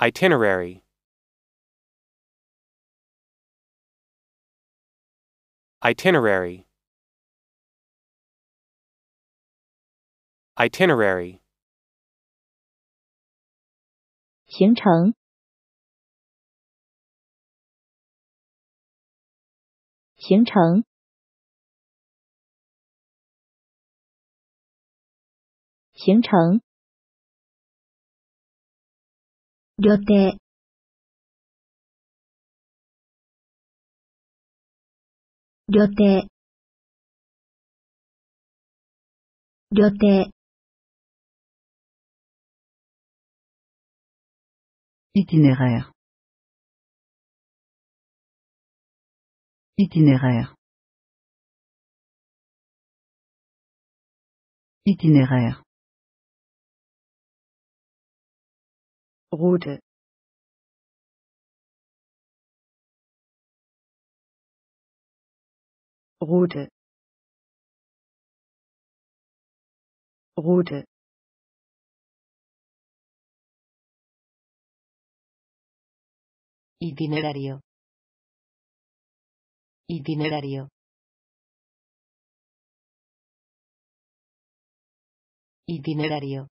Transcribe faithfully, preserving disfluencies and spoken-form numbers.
Itinerary. Itinerary. Itinerary. 行程。行程。行程。旅程。旅程。旅程。 Itinéraire. Itinéraire. Itinéraire. Route. Route. Route. Itinerario. Itinerario. Itinerario.